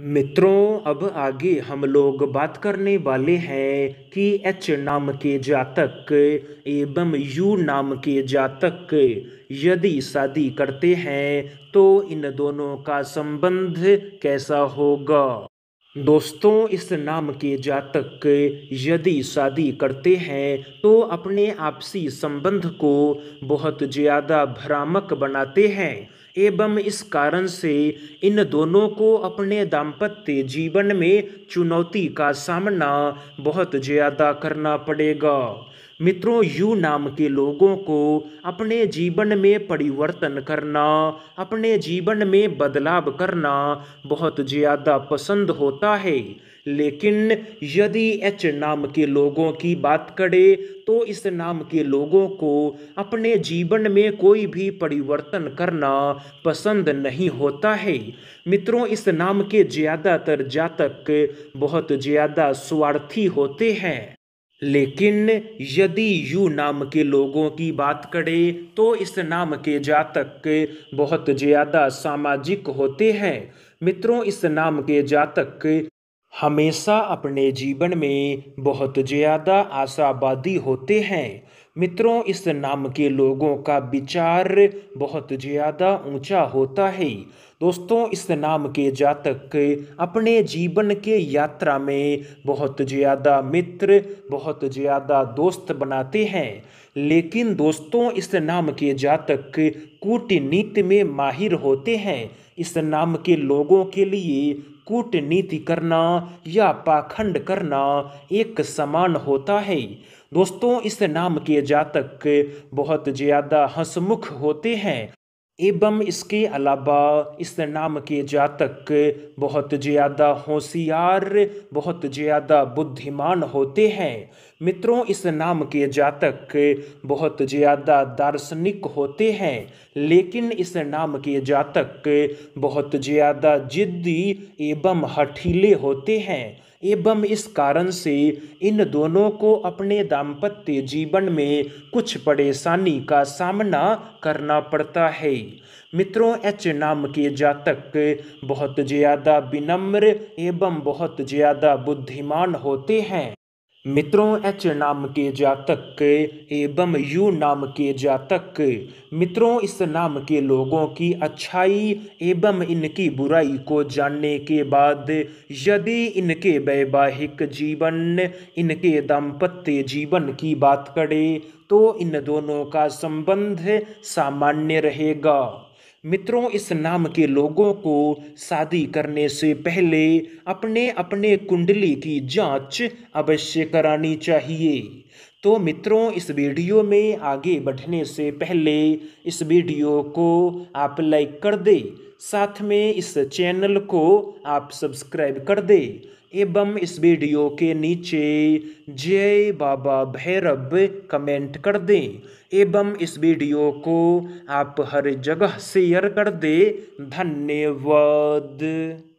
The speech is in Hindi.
मित्रों, अब आगे हम लोग बात करने वाले हैं कि एच नाम के जातक एवं यू नाम के जातक यदि शादी करते हैं तो इन दोनों का संबंध कैसा होगा। दोस्तों, इस नाम के जातक यदि शादी करते हैं तो अपने आपसी संबंध को बहुत ज़्यादा भ्रामक बनाते हैं एवं इस कारण से इन दोनों को अपने दाम्पत्य जीवन में चुनौती का सामना बहुत ज़्यादा करना पड़ेगा। मित्रों, यू नाम के लोगों को अपने जीवन में परिवर्तन करना, अपने जीवन में बदलाव करना बहुत ज़्यादा पसंद होता है, लेकिन यदि एच नाम के लोगों की बात करें तो इस नाम के लोगों को अपने जीवन में कोई भी परिवर्तन करना पसंद नहीं होता है। मित्रों, इस नाम के ज़्यादातर जातक बहुत ज़्यादा स्वार्थी होते हैं, लेकिन यदि यू नाम के लोगों की बात करें तो इस नाम के जातक बहुत ज़्यादा सामाजिक होते हैं। मित्रों, इस नाम के जातक हमेशा अपने जीवन में बहुत ज़्यादा आशावादी होते हैं। मित्रों, इस नाम के लोगों का विचार बहुत ज़्यादा ऊंचा होता है। दोस्तों, इस नाम के जातक अपने जीवन के यात्रा में बहुत ज़्यादा मित्र, बहुत ज़्यादा दोस्त बनाते हैं, लेकिन दोस्तों, इस नाम के जातक कूटनीति में माहिर होते हैं। इस नाम के लोगों के लिए कूटनीति करना या पाखंड करना एक समान होता है। दोस्तों, इस नाम के जातक बहुत ज़्यादा हंसमुख होते हैं एवं इसके अलावा इस नाम के जातक बहुत ज़्यादा होशियार, बहुत ज़्यादा बुद्धिमान होते हैं। मित्रों, इस नाम के जातक बहुत ज़्यादा दार्शनिक होते हैं, लेकिन इस नाम के जातक बहुत ज़्यादा जिद्दी एवं हठीले होते हैं एवं इस कारण से इन दोनों को अपने दाम्पत्य जीवन में कुछ परेशानी का सामना करना पड़ता है। मित्रों, एच नाम के जातक बहुत ज़्यादा विनम्र एवं बहुत ज़्यादा बुद्धिमान होते हैं। मित्रों, एच नाम के जातक एवं यू नाम के जातक, मित्रों, इस नाम के लोगों की अच्छाई एवं इनकी बुराई को जानने के बाद यदि इनके वैवाहिक जीवन, इनके दाम्पत्य जीवन की बात करें तो इन दोनों का संबंध सामान्य रहेगा। मित्रों, इस नाम के लोगों को शादी करने से पहले अपने अपने कुंडली की जांच अवश्य करानी चाहिए। तो मित्रों, इस वीडियो में आगे बढ़ने से पहले इस वीडियो को आप लाइक कर दें, साथ में इस चैनल को आप सब्सक्राइब कर दें एवं इस वीडियो के नीचे जय बाबा भैरव कमेंट कर दें एवं इस वीडियो को आप हर जगह शेयर कर दें। धन्यवाद।